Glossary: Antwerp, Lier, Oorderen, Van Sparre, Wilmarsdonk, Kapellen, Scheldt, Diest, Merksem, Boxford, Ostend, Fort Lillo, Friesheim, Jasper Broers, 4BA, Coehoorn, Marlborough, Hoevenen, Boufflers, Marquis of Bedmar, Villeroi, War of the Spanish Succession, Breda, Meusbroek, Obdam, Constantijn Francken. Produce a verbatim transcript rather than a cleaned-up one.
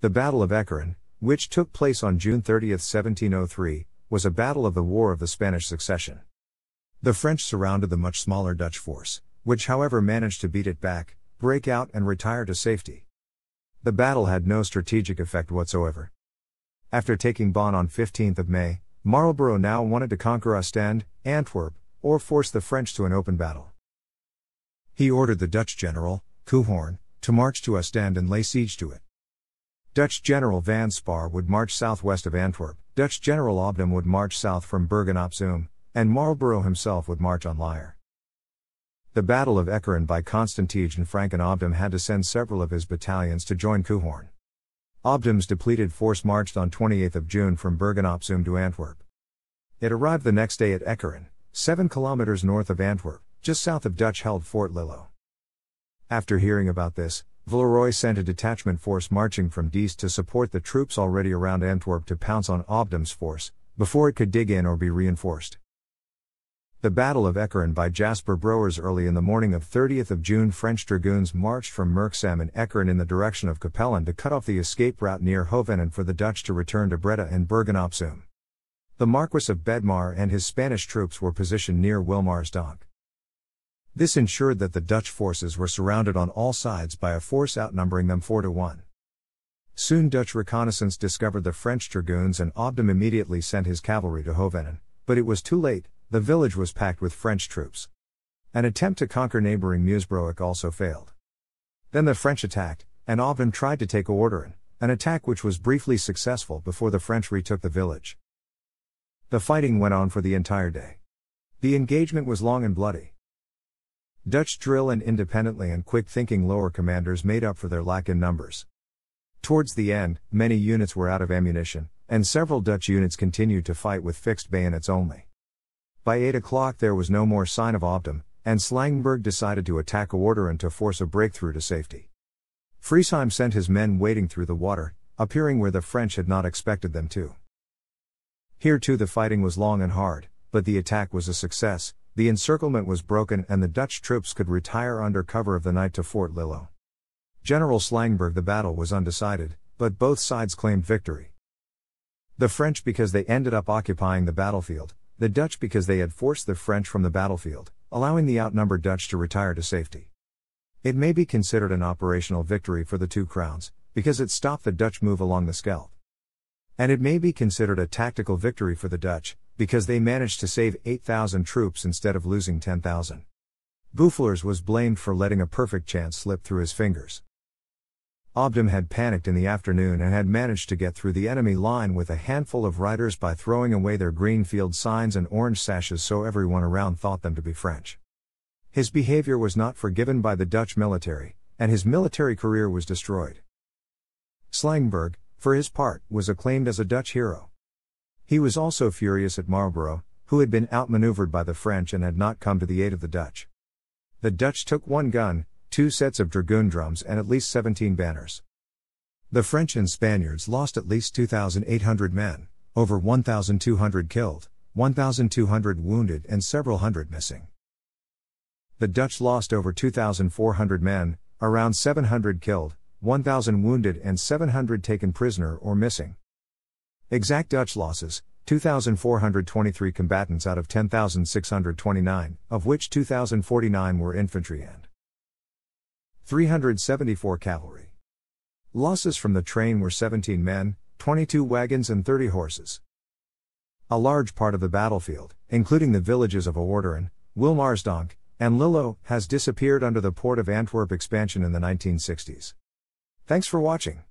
The Battle of Ekeren, which took place on June thirtieth, seventeen oh three, was a battle of the War of the Spanish Succession. The French surrounded the much smaller Dutch force, which however managed to beat it back, break out and retire to safety. The battle had no strategic effect whatsoever. After taking Bonn on fifteenth of May, Marlborough now wanted to conquer Ostend, Antwerp, or force the French to an open battle. He ordered the Dutch general, Coehoorn, to march to Ostend and lay siege to it. Dutch General Van Sparre would march southwest of Antwerp, Dutch General Obdam would march south from Bergen op Zoom, and Marlborough himself would march on Lier. The Battle of Ekeren by Constantijn Francken. Obdam had to send several of his battalions to join Coehoorn. Obdam's depleted force marched on twenty-eighth of June from Bergen op Zoom to Antwerp. It arrived the next day at Ekeren, seven kilometers north of Antwerp, just south of Dutch-held Fort Lillo. After hearing about this, Villeroi sent a detachment force marching from Diest to support the troops already around Antwerp to pounce on Obdam's force, before it could dig in or be reinforced. The Battle of Ekeren by Jasper Broers. Early in the morning of thirtieth of June, French dragoons marched from Merksem and Ekeren in the direction of Kapellen to cut off the escape route near Hoevenen for the Dutch to return to Breda and Bergen op Zoom. The Marquis of Bedmar and his Spanish troops were positioned near Wilmarsdonk. This ensured that the Dutch forces were surrounded on all sides by a force outnumbering them four to one. Soon Dutch reconnaissance discovered the French dragoons and Obdam immediately sent his cavalry to Hoevenen, but it was too late, the village was packed with French troops. An attempt to conquer neighboring Meusbroek also failed. Then the French attacked, and Obdam tried to take Oorderen, an attack which was briefly successful before the French retook the village. The fighting went on for the entire day. The engagement was long and bloody. Dutch drill and independently and quick-thinking lower commanders made up for their lack in numbers. Towards the end, many units were out of ammunition, and several Dutch units continued to fight with fixed bayonets only. By eight o'clock there was no more sign of Obdam, and Slangenburg decided to attack Oorderen to force a breakthrough to safety. Friesheim sent his men wading through the water, appearing where the French had not expected them to. Here too the fighting was long and hard, but the attack was a success. The encirclement was broken and the Dutch troops could retire under cover of the night to Fort Lillo. General Slangenburg. The battle was undecided, but both sides claimed victory. The French because they ended up occupying the battlefield, the Dutch because they had forced the French from the battlefield, allowing the outnumbered Dutch to retire to safety. It may be considered an operational victory for the two crowns, because it stopped the Dutch move along the Scheldt. And it may be considered a tactical victory for the Dutch, because they managed to save eight thousand troops instead of losing ten thousand. Boufflers was blamed for letting a perfect chance slip through his fingers. Obdam had panicked in the afternoon and had managed to get through the enemy line with a handful of riders by throwing away their green field signs and orange sashes, so everyone around thought them to be French. His behavior was not forgiven by the Dutch military, and his military career was destroyed. Slangenburg, for his part, was acclaimed as a Dutch hero. He was also furious at Marlborough, who had been outmaneuvered by the French and had not come to the aid of the Dutch. The Dutch took one gun, two sets of dragoon drums and at least seventeen banners. The French and Spaniards lost at least two thousand eight hundred men, over one thousand two hundred killed, one thousand two hundred wounded and several hundred missing. The Dutch lost over two thousand four hundred men, around seven hundred killed, one thousand wounded and seven hundred taken prisoner or missing. Exact Dutch losses, two thousand four hundred twenty-three combatants out of ten thousand six hundred twenty-nine, of which two thousand forty-nine were infantry and three hundred seventy-four cavalry. Losses from the train were seventeen men, twenty-two wagons and thirty horses. A large part of the battlefield, including the villages of Oorderen, Wilmarsdonk, and Lillo, has disappeared under the Port of Antwerp expansion in the nineteen sixties. Thanks for watching.